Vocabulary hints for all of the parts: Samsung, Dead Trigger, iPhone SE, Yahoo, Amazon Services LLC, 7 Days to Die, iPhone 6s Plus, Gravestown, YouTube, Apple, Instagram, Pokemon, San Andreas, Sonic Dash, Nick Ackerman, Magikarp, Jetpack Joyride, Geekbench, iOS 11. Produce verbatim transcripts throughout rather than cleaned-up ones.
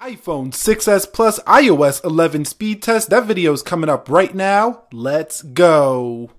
iPhone six S Plus iOS eleven speed test. That video is coming up right now. Let's go.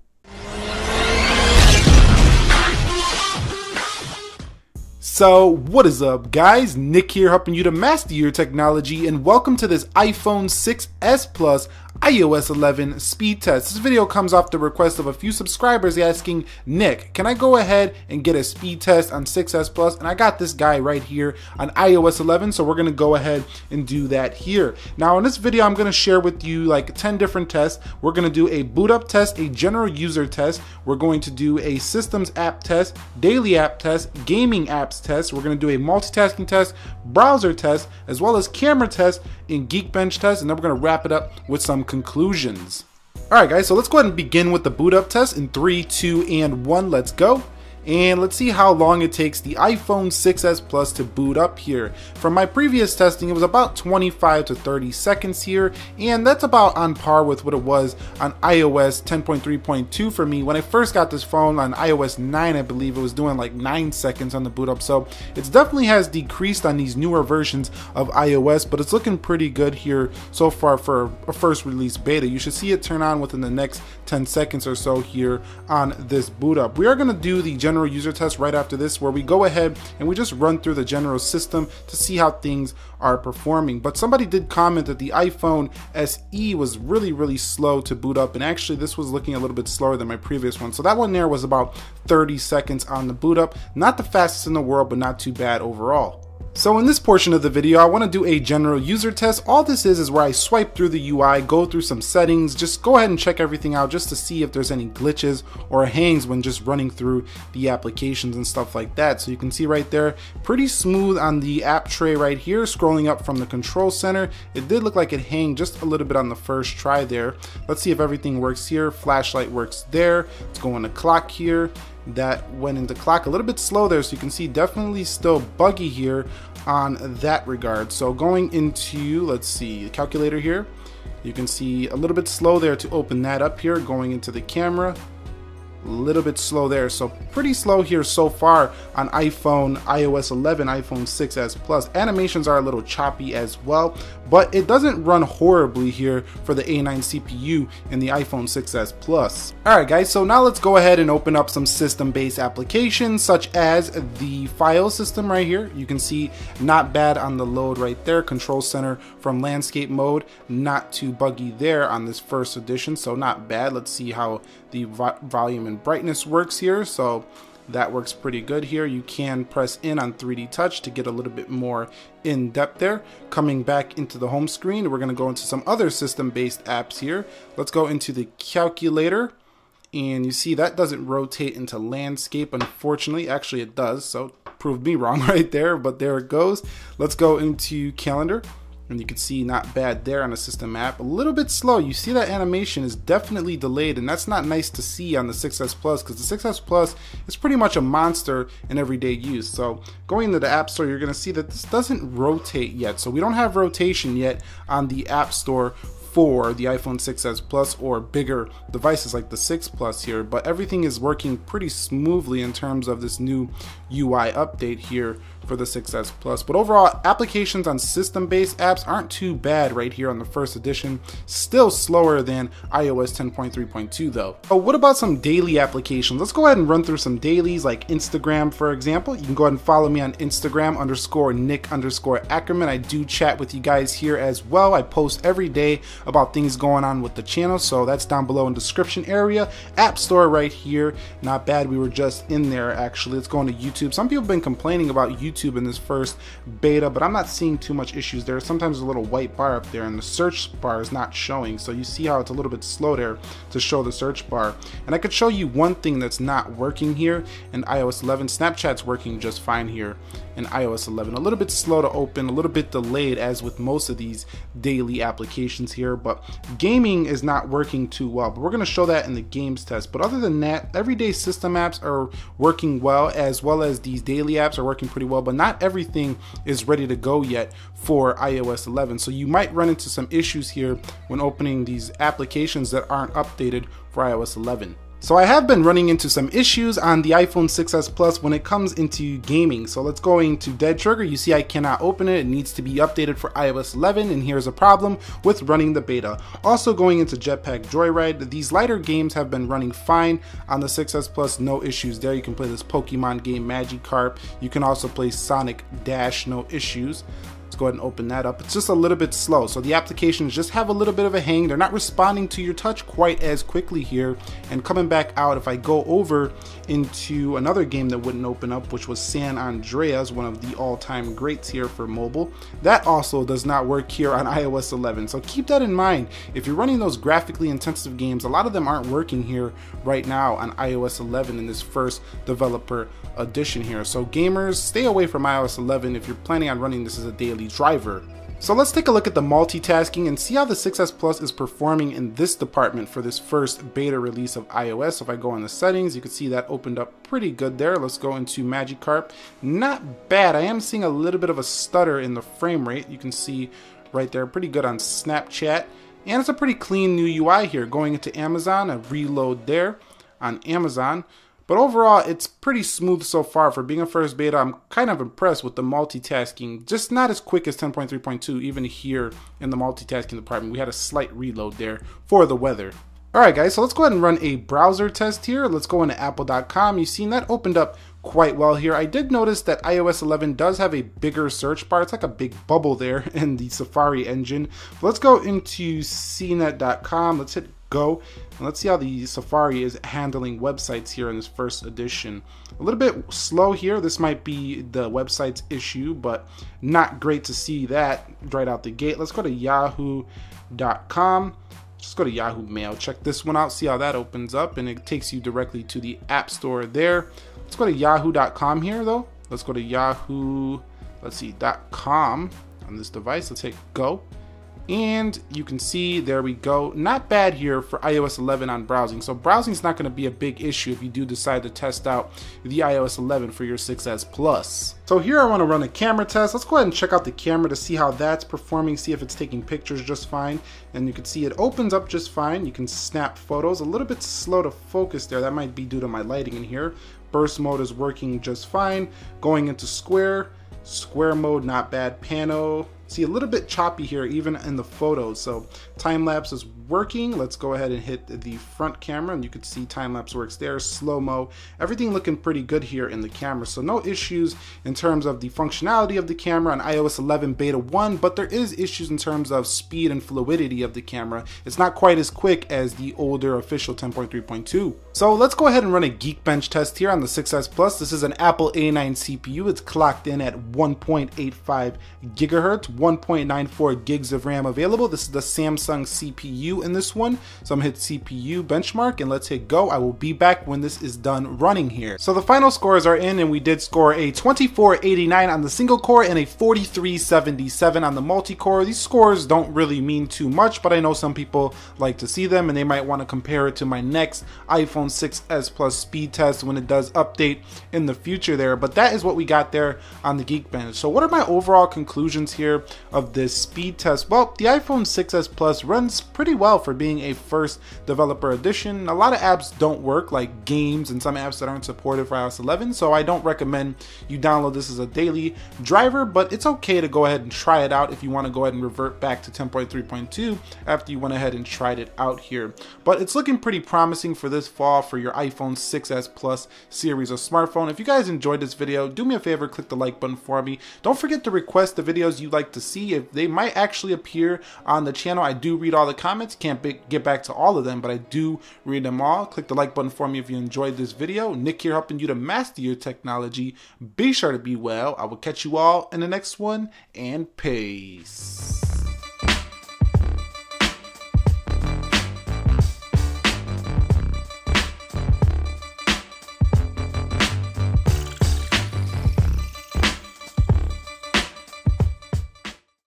So what is up guys, Nick here helping you to master your technology, and welcome to this iPhone six S Plus iOS eleven speed test. This video comes off the request of a few subscribers asking, Nick, can I go ahead and get a speed test on six S Plus? And I got this guy right here on iOS eleven, so we're gonna go ahead and do that here. Now in this video, I'm gonna share with you like ten different tests. We're gonna do a boot up test, a general user test. We're going to do a systems app test, daily app test, gaming apps test. We're gonna do a multitasking test, browser test, as well as camera test and Geekbench test. And then we're gonna wrap it up with some conclusions. All right guys, so let's go ahead and begin with the boot up test in three, two, and one. Let's go. And let's see how long it takes the iPhone six S Plus to boot up here. From my previous testing, it was about twenty-five to thirty seconds here, and that's about on par with what it was on iOS ten point three point two for me. When I first got this phone on iOS nine, I believe it was doing like nine seconds on the boot up, so it definitely has decreased on these newer versions of iOS, but it's looking pretty good here so far for a first release beta. You should see it turn on within the next ten seconds or so here on this boot up. We are going to do the general general user test right after this, where we go ahead and we just run through the general system to see how things are performing. But somebody did comment that the iPhone S E was really really slow to boot up, and actually this was looking a little bit slower than my previous one, so that one there was about thirty seconds on the boot up. Not the fastest in the world, but not too bad overall. So in this portion of the video, I want to do a general user test. All this is is where I swipe through the U I, go through some settings, just go ahead and check everything out just to see if there's any glitches or hangs when just running through the applications and stuff like that. So you can see right there, pretty smooth on the app tray right here. Scrolling up from the control center, it did look like it hanged just a little bit on the first try there. Let's see if everything works here. Flashlight works there. Let's go on the clock here. That went into clock a little bit slow there, so you can see definitely still buggy here on that regard. So going into, let's see, the calculator here, you can see a little bit slow there to open that up here. Going into the camera, a little bit slow there. So pretty slow here so far on iPhone iOS eleven, iPhone six S Plus. Animations are a little choppy as well, but it doesn't run horribly here for the A nine C P U in the iPhone six S Plus. Alright guys, so now let's go ahead and open up some system based applications, such as the file system right here. You can see not bad on the load right there. Control center from landscape mode, not too buggy there on this first edition, so not bad. Let's see how the vo volume and brightness works here. So that works pretty good here. You can press in on three D touch to get a little bit more in depth there. Coming back into the home screen, we're going to go into some other system based apps here. Let's go into the calculator, and you see that doesn't rotate into landscape, unfortunately. Actually it does, so proved me wrong right there, but there it goes. Let's go into calendar, and you can see not bad there on a system app. A little bit slow. You see that animation is definitely delayed, and that's not nice to see on the six S Plus, because the six S Plus is pretty much a monster in everyday use. So going into the App Store, you're going to see that this doesn't rotate yet. So we don't have rotation yet on the App Store for the iPhone six S Plus or bigger devices like the six Plus here, but everything is working pretty smoothly in terms of this new U I update here for the six S Plus. But overall, applications on system-based apps aren't too bad right here on the first edition. Still slower than iOS ten point three point two though. But what about some daily applications? Let's go ahead and run through some dailies, like Instagram for example. You can go ahead and follow me on Instagram underscore Nick underscore Ackerman. I do chat with you guys here as well. I post every day about things going on with the channel, so that's down below in the description area. App Store right here, not bad. We were just in there actually. Let's go on to YouTube. Some people have been complaining about YouTube in this first beta, but I'm not seeing too much issues there. Sometimes a little white bar up there, and the search bar is not showing, so you see how it's a little bit slow there to show the search bar. And I could show you one thing that's not working here in iOS eleven. Snapchat's working just fine here in iOS eleven. A little bit slow to open, a little bit delayed as with most of these daily applications here. But gaming is not working too well, but we're going to show that in the games test. But other than that, everyday system apps are working well, as well as these daily apps are working pretty well, but not everything is ready to go yet for iOS eleven. So you might run into some issues here when opening these applications that aren't updated for iOS eleven. So I have been running into some issues on the iPhone six S Plus when it comes into gaming. So let's go into Dead Trigger. You see I cannot open it. It needs to be updated for i O S eleven, and here's a problem with running the beta. Also going into Jetpack Joyride, these lighter games have been running fine on the six S Plus, no issues there. You can play this Pokemon game, Magikarp. You can also play Sonic Dash, no issues. Let's go ahead and open that up. It's just a little bit slow. So the applications just have a little bit of a hang. They're not responding to your touch quite as quickly here. And coming back out, if I go over into another game that wouldn't open up, which was San Andreas, one of the all-time greats here for mobile, that also does not work here on i O S eleven. So keep that in mind. If you're running those graphically intensive games, a lot of them aren't working here right now on i O S eleven in this first developer edition here. So gamers, stay away from i O S eleven if you're planning on running this as a daily driver. So let's take a look at the multitasking and see how the six S Plus is performing in this department for this first beta release of iOS. So if I go on the settings, you can see that opened up pretty good there. Let's go into Magikarp. Not bad. I am seeing a little bit of a stutter in the frame rate. You can see right there, pretty good on Snapchat. And it's a pretty clean new U I here. Going into Amazon, a reload there on Amazon. But overall, it's pretty smooth so far. For being a first beta, I'm kind of impressed with the multitasking. Just not as quick as ten point three point two, even here in the multitasking department. We had a slight reload there for the weather. Alright guys, so let's go ahead and run a browser test here. Let's go into apple dot com. You've seen that opened up quite well here. I did notice that i O S eleven does have a bigger search bar. It's like a big bubble there in the Safari engine. But let's go into c net dot com. Let's hit go and let's see how the Safari is handling websites here in this first edition. A little bit slow here. This might be the website's issue, but not great to see that right out the gate. Let's go to yahoo dot com. Just go to Yahoo Mail. Check this one out. See how that opens up, and it takes you directly to the App Store there. Let's go to yahoo dot com here though. Let's go to Yahoo. Let's see .com on this device. Let's hit go. And you can see, there we go, not bad here for i O S eleven on browsing. So browsing is not going to be a big issue if you do decide to test out the i O S eleven for your six S Plus. So here I want to run a camera test. Let's go ahead and check out the camera to see how that's performing, see if it's taking pictures just fine. And you can see it opens up just fine. You can snap photos. A little bit slow to focus there. That might be due to my lighting in here. Burst mode is working just fine. Going into square, square mode, not bad. Pano. See, a little bit choppy here, even in the photos. So time-lapse is working. Let's go ahead and hit the front camera, and you can see time-lapse works there, slow-mo, everything looking pretty good here in the camera. So no issues in terms of the functionality of the camera on i O S eleven beta one, but there is issues in terms of speed and fluidity of the camera. It's not quite as quick as the older official ten point three point two. So let's go ahead and run a Geekbench test here on the six S Plus. This is an Apple A nine C P U. It's clocked in at one point eight five gigahertz. one point nine four gigs of RAM available. This is the Samsung C P U in this one. So I'm gonna hit C P U benchmark and let's hit go. I will be back when this is done running here. So the final scores are in, and we did score a twenty-four eighty-nine on the single core and a forty-three seventy-seven on the multi-core. These scores don't really mean too much, but I know some people like to see them, and they might want to compare it to my next iPhone six S Plus speed test when it does update in the future there. But that is what we got there on the Geekbench. So what are my overall conclusions here of this speed test? Well, the iPhone six S Plus runs pretty well for being a first developer edition. A lot of apps don't work, like games and some apps that aren't supported for i O S eleven, so I don't recommend you download this as a daily driver, but it's okay to go ahead and try it out if you want to go ahead and revert back to ten point three point two after you went ahead and tried it out here. But it's looking pretty promising for this fall for your iPhone six S Plus series of smartphone. If you guys enjoyed this video, do me a favor, click the like button for me. Don't forget to request the videos you like to see. If they might actually appear on the channel, I do read all the comments. Can't get back to all of them, but I do read them all. Click the like button for me if you enjoyed this video. Nick here, helping you to master your technology. Be sure to be well. I will catch you all in the next one, and peace.